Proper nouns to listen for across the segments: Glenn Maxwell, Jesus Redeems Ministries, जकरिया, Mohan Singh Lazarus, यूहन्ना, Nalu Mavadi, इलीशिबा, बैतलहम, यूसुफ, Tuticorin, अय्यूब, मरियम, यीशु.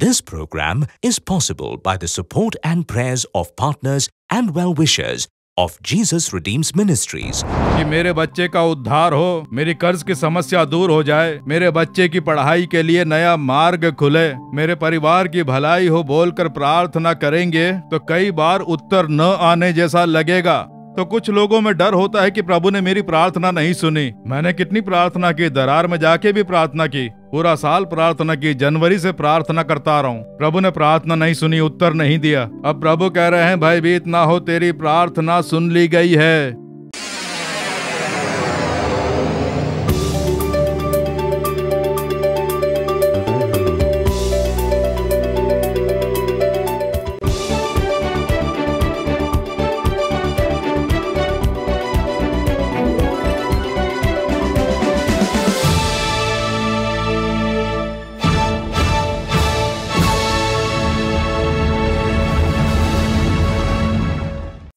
This program is possible by the support and prayers of partners and well-wishers of Jesus Redeems Ministries। कि मेरे बच्चे का उद्धार हो, मेरी कर्ज की समस्या दूर हो जाए, मेरे बच्चे की पढ़ाई के लिए नया मार्ग खुले, मेरे परिवार की भलाई हो, बोलकर प्रार्थना करेंगे तो कई बार उत्तर न आने जैसा लगेगा। तो कुछ लोगों में डर होता है कि प्रभु ने मेरी प्रार्थना नहीं सुनी। मैंने कितनी प्रार्थना की, दरार में जाके भी प्रार्थना की, पूरा साल प्रार्थना की, जनवरी से प्रार्थना करता रहा हूँ, प्रभु ने प्रार्थना नहीं सुनी, उत्तर नहीं दिया। अब प्रभु कह रहे हैं, भयभीत ना हो, तेरी प्रार्थना सुन ली गई है।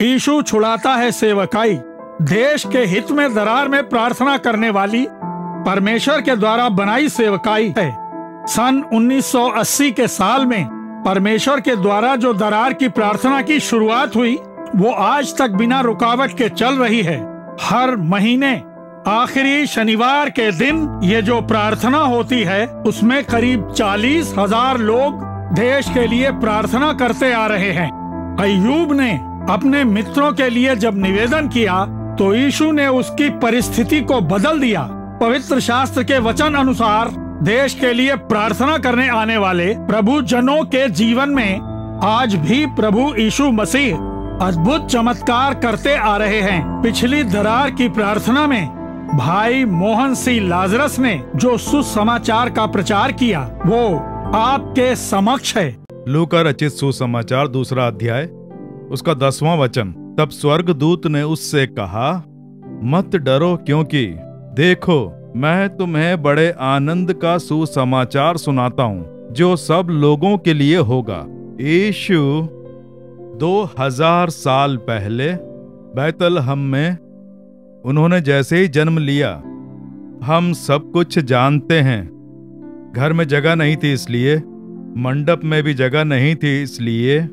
यीशु छुड़ाता है सेवकाई। देश के हित में दरार में प्रार्थना करने वाली परमेश्वर के द्वारा बनाई सेवकाई है। सन 1980 के साल में परमेश्वर के द्वारा जो दरार की प्रार्थना की शुरुआत हुई, वो आज तक बिना रुकावट के चल रही है। हर महीने आखिरी शनिवार के दिन ये जो प्रार्थना होती है, उसमें करीब 40,000 लोग देश के लिए प्रार्थना करते आ रहे हैं। अय्यूब ने अपने मित्रों के लिए जब निवेदन किया तो यीशु ने उसकी परिस्थिति को बदल दिया। पवित्र शास्त्र के वचन अनुसार देश के लिए प्रार्थना करने आने वाले प्रभु जनों के जीवन में आज भी प्रभु यीशु मसीह अद्भुत चमत्कार करते आ रहे हैं। पिछली दरार की प्रार्थना में भाई मोहन सिंह लाजरस ने जो सुसमाचार का प्रचार किया, वो आपके समक्ष है। लूका रचित सुसमाचार 2 अध्याय उसका 10वां वचन। तब स्वर्गदूत ने उससे कहा, मत डरो, क्योंकि देखो मैं तुम्हें बड़े आनंद का सुसमाचार सुनाता हूँ जो सब लोगों के लिए होगा। यीशु 2000 साल पहले बैतलहम में उन्होंने जैसे ही जन्म लिया, हम सब कुछ जानते हैं। घर में जगह नहीं थी, इसलिए मंडप में भी जगह नहीं थी, इसलिए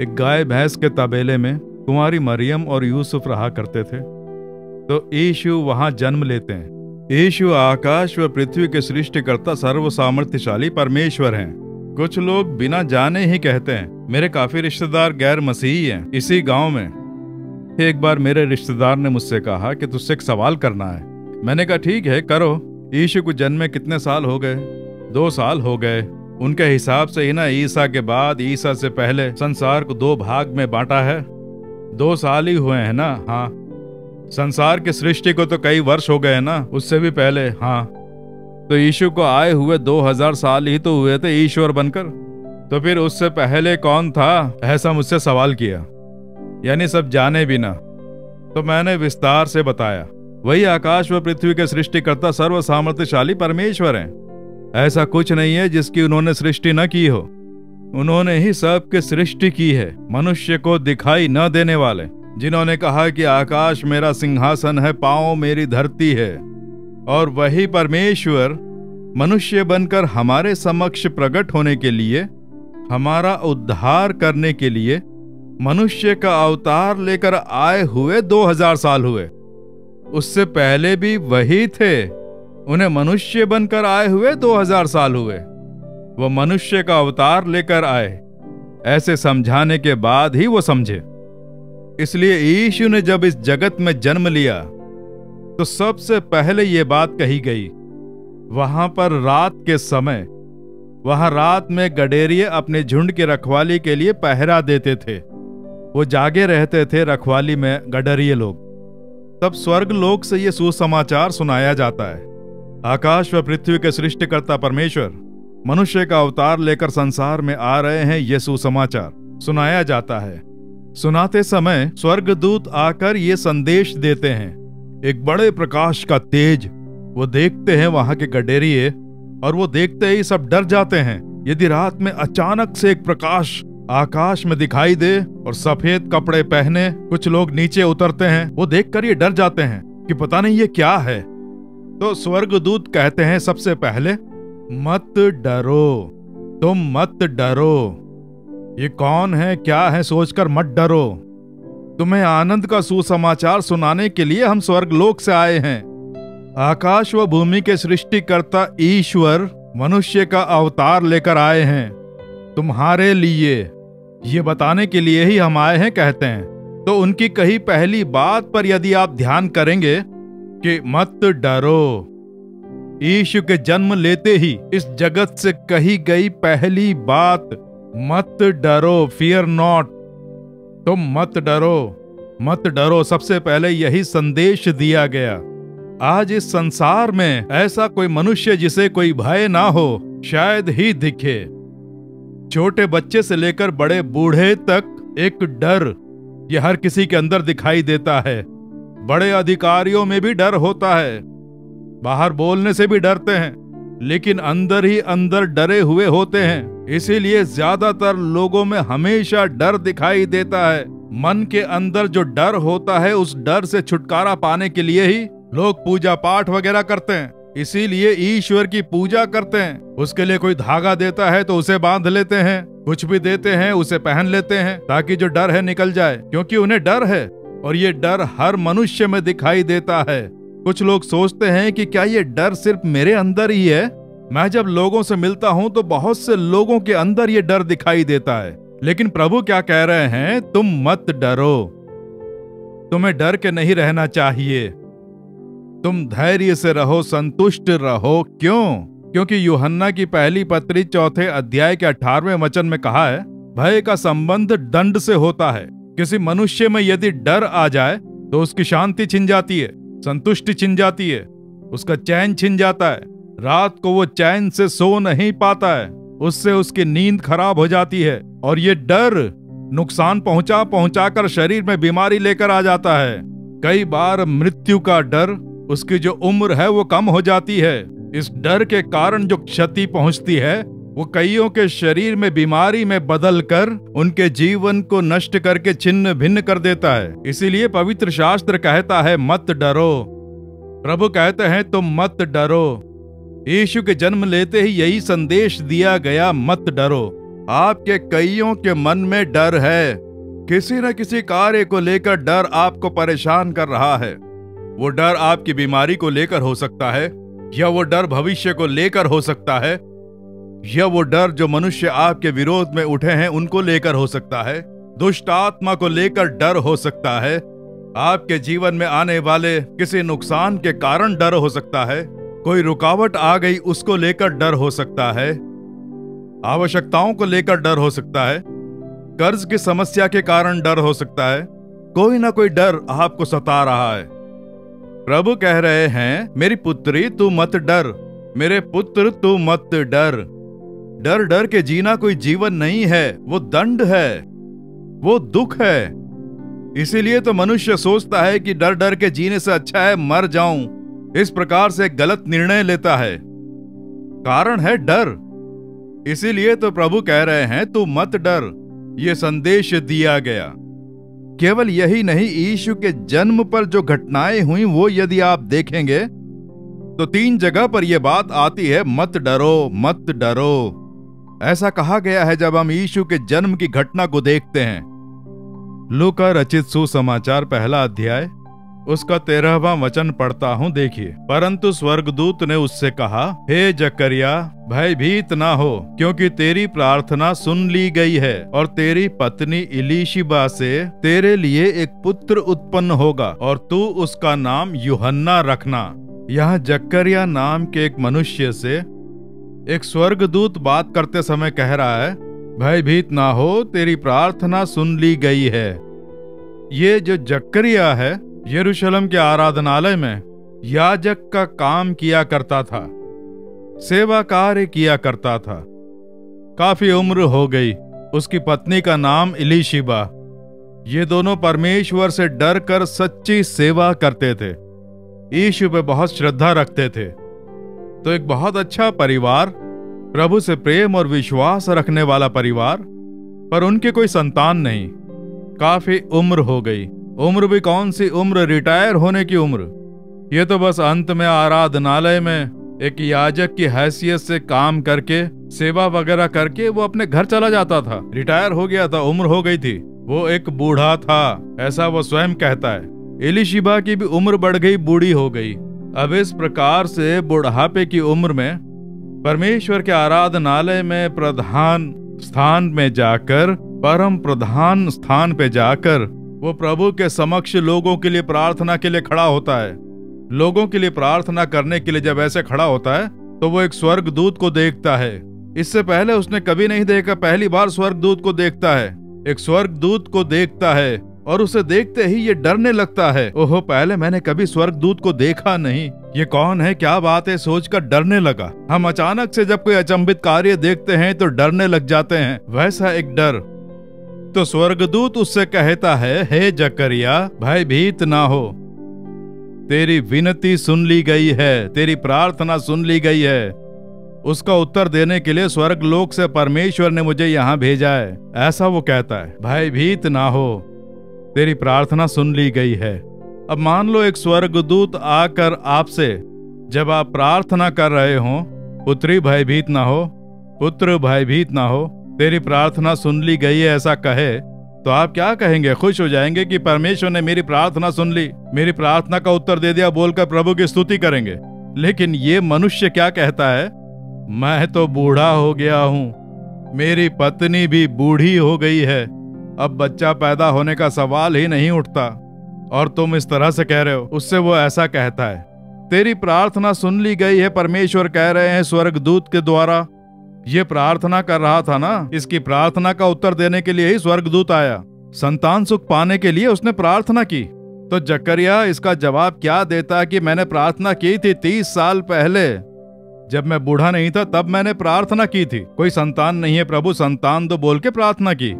एक गाय भैंस के तबेले में कुंवारी मरियम और यूसुफ रहा करते थे। तो यीशु वहां जन्म लेते हैं। यीशु आकाश व पृथ्वी के सृष्टिकर्ता सर्व सामर्थ्यशाली परमेश्वर हैं। कुछ लोग बिना जाने ही कहते हैं, मेरे काफी रिश्तेदार गैर मसीही हैं। इसी गांव में एक बार मेरे रिश्तेदार ने मुझसे कहा कि तुझसे एक सवाल करना है। मैंने कहा ठीक है, करो। यीशु को जन्मे कितने साल हो गए? 2 साल हो गए। उनके हिसाब से ही ना ईसा के बाद ईसा से पहले संसार को 2 भाग में बांटा है। 2 साल ही हुए हैं ना? हाँ। संसार के सृष्टि को तो कई वर्ष हो गए हैं ना, उससे भी पहले? हाँ। तो यीशु को आए हुए 2000 साल ही तो हुए थे ईश्वर बनकर। तो फिर उससे पहले कौन था? ऐसा मुझसे सवाल किया, यानी सब जाने बिना। तो मैंने विस्तार से बताया, वही आकाश व पृथ्वी के सृष्टिकर्ता सर्व सामर्थ्यशाली परमेश्वर हैं। ऐसा कुछ नहीं है जिसकी उन्होंने सृष्टि न की हो। उन्होंने ही सब की सृष्टि की है। मनुष्य को दिखाई न देने वाले, जिन्होंने कहा कि आकाश मेरा सिंहासन है, पांव मेरी धरती है, और वही परमेश्वर मनुष्य बनकर हमारे समक्ष प्रकट होने के लिए, हमारा उद्धार करने के लिए मनुष्य का अवतार लेकर आए हुए 2000 साल हुए। उससे पहले भी वही थे, उन्हें मनुष्य बनकर आए हुए 2000 साल हुए। वो मनुष्य का अवतार लेकर आए। ऐसे समझाने के बाद ही वो समझे। इसलिए यीशु ने जब इस जगत में जन्म लिया तो सबसे पहले ये बात कही गई। वहां पर रात के समय, वहां रात में गडेरिये अपने झुंड की रखवाली के लिए पहरा देते थे। वो जागे रहते थे रखवाली में गडेरिये लोग। तब स्वर्ग लोक से ये सुसमाचार सुनाया जाता है। आकाश व पृथ्वी के सृष्टिकर्ता परमेश्वर मनुष्य का अवतार लेकर संसार में आ रहे हैं, ये सुसमाचार सुनाया जाता है। सुनाते समय स्वर्गदूत आकर ये संदेश देते हैं, एक बड़े प्रकाश का तेज। वो देखते हैं वहां के गडेरिये, और वो देखते ही सब डर जाते हैं। यदि रात में अचानक से एक प्रकाश आकाश में दिखाई दे और सफेद कपड़े पहने कुछ लोग नीचे उतरते हैं, वो देखकर ये डर जाते हैं कि पता नहीं ये क्या है। तो स्वर्गदूत कहते हैं, सबसे पहले मत डरो, तुम मत डरो, ये कौन है क्या है सोचकर मत डरो। तुम्हें आनंद का सुसमाचार सुनाने के लिए हम स्वर्गलोक से आए हैं। आकाश व भूमि के सृष्टिकर्ता ईश्वर मनुष्य का अवतार लेकर आए हैं तुम्हारे लिए, ये बताने के लिए ही हम आए हैं कहते हैं। तो उनकी कही पहली बात पर यदि आप ध्यान करेंगे कि मत डरो, यीशु के जन्म लेते ही इस जगत से कही गई पहली बात मत डरो, फियर नॉट, तुम मत डरो, मत डरो, सबसे पहले यही संदेश दिया गया। आज इस संसार में ऐसा कोई मनुष्य जिसे कोई भय ना हो शायद ही दिखे। छोटे बच्चे से लेकर बड़े बूढ़े तक एक डर, यह हर किसी के अंदर दिखाई देता है। बड़े अधिकारियों में भी डर होता है, बाहर बोलने से भी डरते हैं, लेकिन अंदर ही अंदर डरे हुए होते हैं। इसीलिए ज्यादातर लोगों में हमेशा डर दिखाई देता है। मन के अंदर जो डर होता है उस डर से छुटकारा पाने के लिए ही लोग पूजा पाठ वगैरह करते हैं। इसीलिए ईश्वर की पूजा करते हैं, उसके लिए कोई धागा देता है तो उसे बांध लेते हैं, कुछ भी देते हैं उसे पहन लेते हैं ताकि जो डर है निकल जाए, क्योंकि उन्हें डर है। और ये डर हर मनुष्य में दिखाई देता है। कुछ लोग सोचते हैं कि क्या ये डर सिर्फ मेरे अंदर ही है। मैं जब लोगों से मिलता हूं तो बहुत से लोगों के अंदर ये डर दिखाई देता है, लेकिन प्रभु क्या कह रहे हैं, तुम मत डरो, तुम्हें डर के नहीं रहना चाहिए, तुम धैर्य से रहो, संतुष्ट रहो। क्यों? क्योंकि यूहन्ना की पहली पत्री 4 अध्याय के 18वें वचन में कहा है, भय का संबंध दंड से होता है। किसी मनुष्य में यदि डर आ जाए तो उसकी शांति छिन जाती है, संतुष्टि छिन जाती है, उसका चैन छिन जाता है। रात को वो चैन से सो नहीं पाता है, उससे उसकी नींद खराब हो जाती है। और ये डर नुकसान पहुंचाकर शरीर में बीमारी लेकर आ जाता है। कई बार मृत्यु का डर, उसकी जो उम्र है वो कम हो जाती है। इस डर के कारण जो क्षति पहुंचती है वो कईयों के शरीर में बीमारी में बदलकर उनके जीवन को नष्ट करके छिन्न भिन्न कर देता है। इसीलिए पवित्र शास्त्र कहता है मत डरो। प्रभु कहते हैं तुम मत डरो। यीशु के जन्म लेते ही यही संदेश दिया गया, मत डरो। आपके कईयों के मन में डर है, किसी न किसी कार्य को लेकर डर आपको परेशान कर रहा है। वो डर आपकी बीमारी को लेकर हो सकता है, या वो डर भविष्य को लेकर हो सकता है, यह वो डर जो मनुष्य आपके विरोध में उठे हैं उनको लेकर हो सकता है, दुष्ट आत्मा को लेकर डर हो सकता है, आपके जीवन में आने वाले किसी नुकसान के कारण डर हो सकता है, कोई रुकावट आ गई उसको लेकर डर हो सकता है, आवश्यकताओं को लेकर डर हो सकता है, कर्ज की समस्या के कारण डर हो सकता है। कोई ना कोई डर आपको सता रहा है। प्रभु कह रहे हैं, मेरी पुत्री तू मत डर, मेरे पुत्र तू मत डर। डर डर के जीना कोई जीवन नहीं है, वो दंड है, वो दुख है। इसीलिए तो मनुष्य सोचता है कि डर डर के जीने से अच्छा है मर जाऊं, इस प्रकार से गलत निर्णय लेता है। कारण है डर। इसीलिए तो प्रभु कह रहे हैं तू मत डर, ये संदेश दिया गया। केवल यही नहीं, यीशु के जन्म पर जो घटनाएं हुई वो यदि आप देखेंगे तो 3 जगह पर यह बात आती है, मत डरो, मत डरो। ऐसा कहा गया है जब हम यीशु के जन्म की घटना को देखते हैं। लूका रचित सुसमाचार 1 अध्याय उसका 13वां वचन पढ़ता हूं, देखिए। परंतु स्वर्गदूत ने उससे कहा, हे जकरिया, भयभीत ना हो, क्योंकि तेरी प्रार्थना सुन ली गई है, और तेरी पत्नी इलीशिबा से तेरे लिए एक पुत्र उत्पन्न होगा, और तू उसका नाम यूहन्ना रखना। यहाँ जकरिया नाम के एक मनुष्य से एक स्वर्गदूत बात करते समय कह रहा है, भयभीत ना हो, तेरी प्रार्थना सुन ली गई है। ये जो जकरिया है यरूशलेम के आराधनालय में याजक का काम किया करता था, सेवा कार्य किया करता था। काफी उम्र हो गई, उसकी पत्नी का नाम इलीशिबा। ये दोनों परमेश्वर से डरकर सच्ची सेवा करते थे, यीशु पे बहुत श्रद्धा रखते थे। तो एक बहुत अच्छा परिवार, प्रभु से प्रेम और विश्वास रखने वाला परिवार, पर उनके कोई संतान नहीं। काफी उम्र हो गई, उम्र भी कौन सी उम्र, रिटायर होने की उम्र। ये तो बस अंत में आराधनालय में एक याजक की हैसियत से काम करके सेवा वगैरह करके वो अपने घर चला जाता था। रिटायर हो गया था, उम्र हो गई थी, वो एक बूढ़ा था, ऐसा वो स्वयं कहता है। एलीशिबा की भी उम्र बढ़ गई, बूढ़ी हो गई। अब इस प्रकार से बुढ़ापे की उम्र में परमेश्वर के आराधनालय में प्रधान स्थान में जाकर, परम प्रधान स्थान पे जाकर वो प्रभु के समक्ष लोगों के लिए प्रार्थना के लिए खड़ा होता है। लोगों के लिए प्रार्थना करने के लिए जब ऐसे खड़ा होता है तो वो एक स्वर्गदूत को देखता है। इससे पहले उसने कभी नहीं देखा, पहली बार स्वर्गदूत को देखता है। एक स्वर्गदूत को देखता है और उसे देखते ही ये डरने लगता है। ओहो, पहले मैंने कभी स्वर्गदूत को देखा नहीं, ये कौन है, क्या बात है, सोचकर डरने लगा। हम अचानक से जब कोई अचंभित कार्य देखते हैं तो डरने लग जाते हैं, वैसा एक डर। तो स्वर्गदूत उससे कहता है, हे जकरिया, भयभीत ना हो, तेरी विनती सुन ली गई है, तेरी प्रार्थना सुन ली गई है। उसका उत्तर देने के लिए स्वर्गलोक से परमेश्वर ने मुझे यहाँ भेजा है, ऐसा वो कहता है। भयभीत ना हो, तेरी प्रार्थना सुन ली गई है। अब मान लो एक स्वर्गदूत आकर आपसे, जब आप प्रार्थना कर रहे हो, पुत्री भयभीत ना हो, पुत्र भयभीत ना हो, तेरी प्रार्थना सुन ली गई है, ऐसा कहे, तो आप क्या कहेंगे? खुश हो जाएंगे कि परमेश्वर ने मेरी प्रार्थना सुन ली, मेरी प्रार्थना का उत्तर दे दिया, बोलकर प्रभु की स्तुति करेंगे। लेकिन ये मनुष्य क्या कहता है? मैं तो बूढ़ा हो गया हूँ, मेरी पत्नी भी बूढ़ी हो गई है, अब बच्चा पैदा होने का सवाल ही नहीं उठता, और तुम इस तरह से कह रहे हो। उससे वो ऐसा कहता है, तेरी प्रार्थना सुन ली गई है। परमेश्वर कह रहे हैं स्वर्गदूत के द्वारा, ये प्रार्थना कर रहा था ना, इसकी प्रार्थना का उत्तर देने के लिए ही स्वर्गदूत आया। संतान सुख पाने के लिए उसने प्रार्थना की। तो जकरिया इसका जवाब क्या देता कि मैंने प्रार्थना की थी 30 साल पहले, जब मैं बूढ़ा नहीं था, तब मैंने प्रार्थना की थी, कोई संतान नहीं है, प्रभु संतान दो बोल के प्रार्थना की।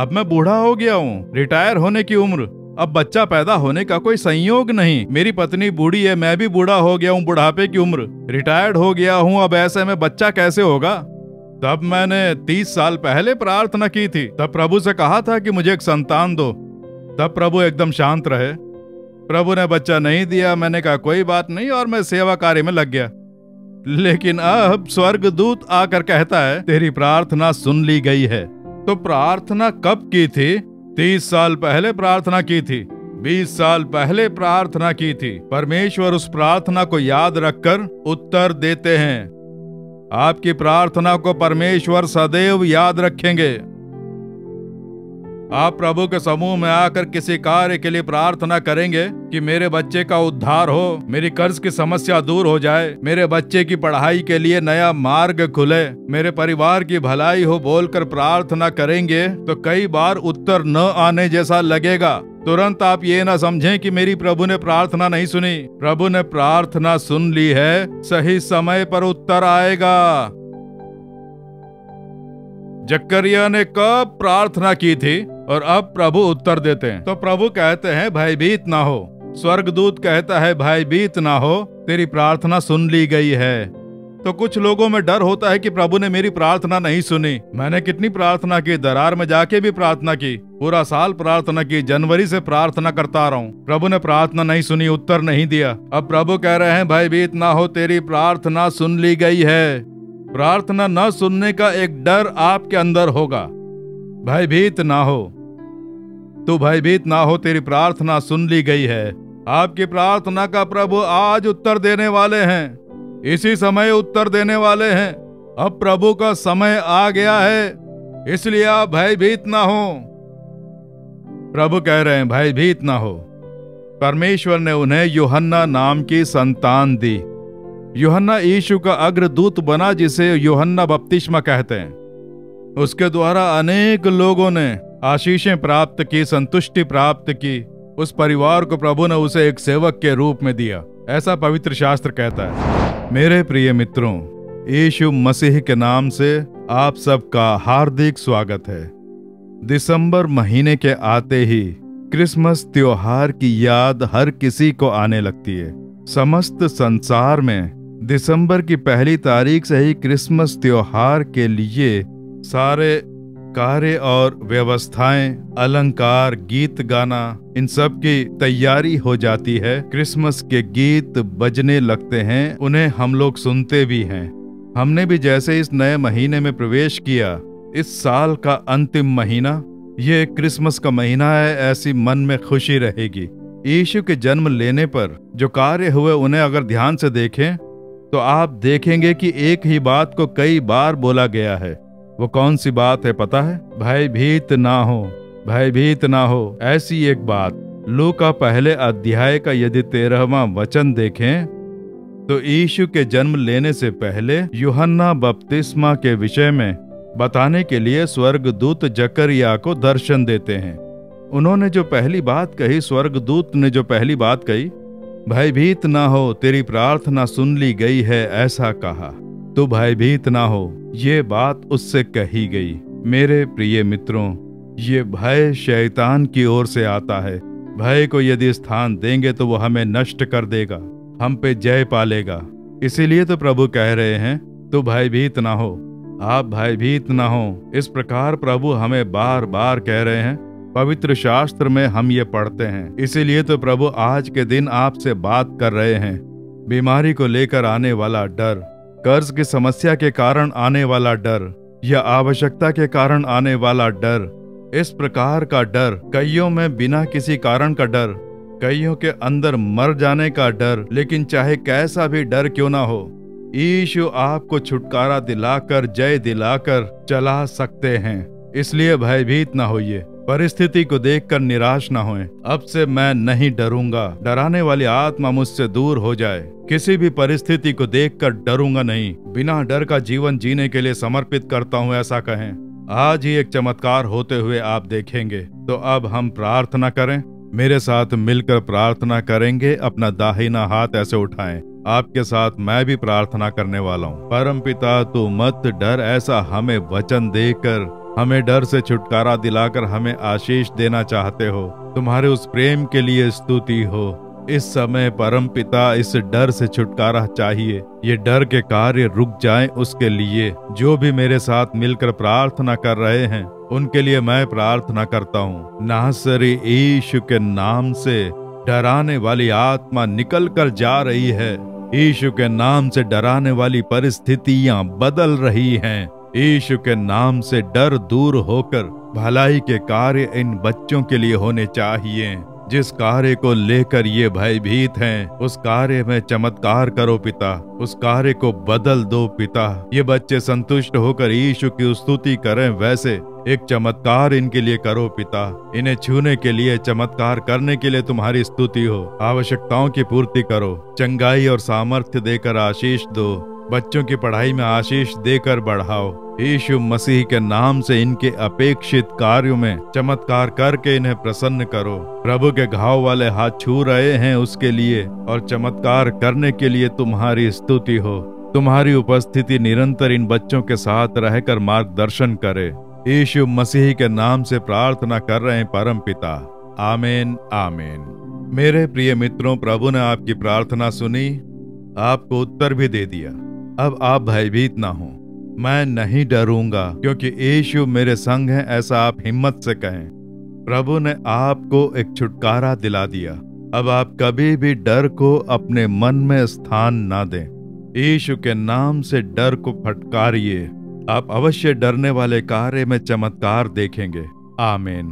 अब मैं बूढ़ा हो गया हूँ, रिटायर होने की उम्र, अब बच्चा पैदा होने का कोई संयोग नहीं, मेरी पत्नी बूढ़ी है, मैं भी बूढ़ा हो गया हूँ, बुढ़ापे की उम्र, रिटायर्ड हो गया हूँ, अब ऐसे में बच्चा कैसे होगा? तब मैंने 30 साल पहले प्रार्थना की थी, तब प्रभु से कहा था कि मुझे एक संतान दो, तब प्रभु एकदम शांत रहे, प्रभु ने बच्चा नहीं दिया, मैंने कहा कोई बात नहीं, और मैं सेवा कार्य में लग गया। लेकिन अब स्वर्गदूत आकर कहता है, तेरी प्रार्थना सुन ली गई है। तो प्रार्थना कब की थी? 30 साल पहले प्रार्थना की थी, 20 साल पहले प्रार्थना की थी। परमेश्वर उस प्रार्थना को याद रखकर उत्तर देते हैं। आपकी प्रार्थना को परमेश्वर सदैव याद रखेंगे। आप प्रभु के समूह में आकर किसी कार्य के लिए प्रार्थना करेंगे कि मेरे बच्चे का उद्धार हो, मेरी कर्ज की समस्या दूर हो जाए, मेरे बच्चे की पढ़ाई के लिए नया मार्ग खुले, मेरे परिवार की भलाई हो, बोलकर प्रार्थना करेंगे, तो कई बार उत्तर न आने जैसा लगेगा। तुरंत आप ये ना समझें कि मेरी प्रभु ने प्रार्थना नहीं सुनी, प्रभु ने प्रार्थना सुन ली है, सही समय पर उत्तर आएगा। जकरिया ने कब प्रार्थना की थी और अब प्रभु उत्तर देते हैं। तो प्रभु कहते हैं, भयभीत ना हो। स्वर्गदूत कहता है, भयभीत ना हो, तेरी प्रार्थना सुन ली गई है। तो कुछ लोगों में डर होता है कि प्रभु ने मेरी प्रार्थना नहीं सुनी, मैंने कितनी प्रार्थना की, दरार में जाके भी प्रार्थना की, पूरा साल प्रार्थना की, जनवरी से प्रार्थना करता आ रहा हूँ, प्रभु ने प्रार्थना नहीं सुनी, उत्तर नहीं दिया। अब प्रभु कह रहे हैं, भयभीत ना हो, तेरी प्रार्थना सुन ली गई है। प्रार्थना न सुनने का एक डर आपके अंदर होगा। भयभीत ना हो, तू भयभीत ना हो, तेरी प्रार्थना सुन ली गई है। आपकी प्रार्थना का प्रभु आज उत्तर देने वाले हैं, इसी समय उत्तर देने वाले हैं। अब प्रभु का समय आ गया है, इसलिए आप भयभीत ना हो। प्रभु कह रहे हैं, भयभीत ना हो। परमेश्वर ने उन्हें यूहन्ना नाम की संतान दी। यूहन्ना यीशु का अग्रदूत बना, जिसे यूहन्ना बपतिस्मा कहते हैं। उसके द्वारा अनेक लोगों ने आशीषें प्राप्त की, संतुष्टि प्राप्त की। उस परिवार को प्रभु ने उसे एक सेवक के रूप में दिया, ऐसा पवित्र शास्त्र कहता है। मेरे प्रिय मित्रों, यीशु मसीह के नाम से आप सबका हार्दिक स्वागत है। दिसंबर महीने के आते ही क्रिसमस त्योहार की याद हर किसी को आने लगती है। समस्त संसार में दिसंबर की 1 तारीख से ही क्रिसमस त्योहार के लिए सारे कार्य और व्यवस्थाएं, अलंकार, गीत गाना, इन सब की तैयारी हो जाती है। क्रिसमस के गीत बजने लगते हैं, उन्हें हम लोग सुनते भी हैं। हमने भी जैसे इस नए महीने में प्रवेश किया, इस साल का अंतिम महीना, ये क्रिसमस का महीना है, ऐसी मन में खुशी रहेगी। यीशु के जन्म लेने पर जो कार्य हुए, उन्हें अगर ध्यान से देखें तो आप देखेंगे कि एक ही बात को कई बार बोला गया है। वो कौन सी बात है पता है? भयभीत ना हो, भयभीत ना हो, ऐसी एक बात। लूका पहले अध्याय का यदि 13वां वचन देखें तो यीशु के जन्म लेने से पहले यूहन्ना बपतिस्मा के विषय में बताने के लिए स्वर्गदूत जकरिया को दर्शन देते हैं। उन्होंने जो पहली बात कही, स्वर्गदूत ने जो पहली बात कही, भयभीत ना हो, तेरी प्रार्थना सुन ली गई है, ऐसा कहा। तू भयभीत ना हो, ये बात उससे कही गई। मेरे प्रिय मित्रों, ये भय शैतान की ओर से आता है। भय को यदि स्थान देंगे तो वो हमें नष्ट कर देगा, हम पे जय पालेगा। इसीलिए तो प्रभु कह रहे हैं, तू भयभीत ना हो, आप भयभीत ना हो। इस प्रकार प्रभु हमें बार बार कह रहे हैं, पवित्र शास्त्र में हम ये पढ़ते हैं। इसीलिए तो प्रभु आज के दिन आपसे बात कर रहे हैं। बीमारी को लेकर आने वाला डर, कर्ज की समस्या के कारण आने वाला डर, या आवश्यकता के कारण आने वाला डर, इस प्रकार का डर, कईयों में बिना किसी कारण का डर, कईयों के अंदर मर जाने का डर। लेकिन चाहे कैसा भी डर क्यों ना हो, यीशु आपको छुटकारा दिलाकर, जय दिलाकर चला सकते हैं। इसलिए भयभीत ना होइए, परिस्थिति को देखकर निराश ना होएं। अब से मैं नहीं डरूंगा, डराने वाली आत्मा मुझसे दूर हो जाए। किसी भी परिस्थिति को देखकर डरूंगा नहीं, बिना डर का जीवन जीने के लिए समर्पित करता हूं, ऐसा कहें। आज ही एक चमत्कार होते हुए आप देखेंगे। तो अब हम प्रार्थना करें, मेरे साथ मिलकर प्रार्थना करेंगे। अपना दाहिना हाथ ऐसे उठाएं, आपके साथ मैं भी प्रार्थना करने वाला हूँ। परम पिता, तू मत डर, ऐसा हमें वचन देकर हमें डर से छुटकारा दिलाकर हमें आशीष देना चाहते हो। तुम्हारे उस प्रेम के लिए स्तुति हो। इस समय परम पिता, इस डर से छुटकारा चाहिए, ये डर के कार्य रुक जाएं। उसके लिए जो भी मेरे साथ मिलकर प्रार्थना कर रहे हैं, उनके लिए मैं प्रार्थना करता हूँ। नासरी यीशु के नाम से डराने वाली आत्मा निकल कर जा रही है। यीशु के नाम से डराने वाली परिस्थितियाँ बदल रही हैं। यीशु के नाम से डर दूर होकर भलाई के कार्य इन बच्चों के लिए होने चाहिए। जिस कार्य को लेकर ये भयभीत हैं, उस कार्य में चमत्कार करो पिता, उस कार्य को बदल दो पिता। ये बच्चे संतुष्ट होकर यीशु की स्तुति करें, वैसे एक चमत्कार इनके लिए करो पिता। इन्हें छूने के लिए, चमत्कार करने के लिए तुम्हारी स्तुति हो। आवश्यकताओं की पूर्ति करो, चंगाई और सामर्थ्य देकर आशीष दो। बच्चों की पढ़ाई में आशीष देकर बढ़ाओ। यीशु मसीह के नाम से इनके अपेक्षित कार्यों में चमत्कार करके इन्हें प्रसन्न करो। प्रभु के घाव वाले हाथ छू रहे हैं, उसके लिए और चमत्कार करने के लिए तुम्हारी स्तुति हो। तुम्हारी उपस्थिति निरंतर इन बच्चों के साथ रहकर मार्गदर्शन करे। यीशु मसीह के नाम से प्रार्थना कर रहे हैं परम पिता, आमीन आमीन। मेरे प्रिय मित्रों, प्रभु ने आपकी प्रार्थना सुनी, आपको उत्तर भी दे दिया। अब आप भयभीत ना हो, मैं नहीं डरूंगा क्योंकि यीशु मेरे संग है, ऐसा आप हिम्मत से कहें। प्रभु ने आपको एक छुटकारा दिला दिया। अब आप कभी भी डर को अपने मन में स्थान ना दें। यीशु के नाम से डर को फटकारिए, आप अवश्य डरने वाले कार्य में चमत्कार देखेंगे। आमीन।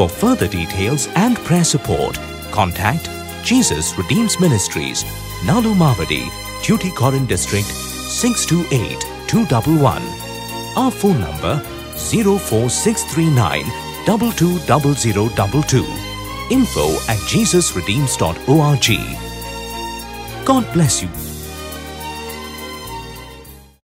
For further details and prayer support, contact Jesus Redeems Ministries, Nalu Mavadi, Tuticorin District, 628-211. Our phone number 04639220022. Info@JesusRedeems.org. God bless you.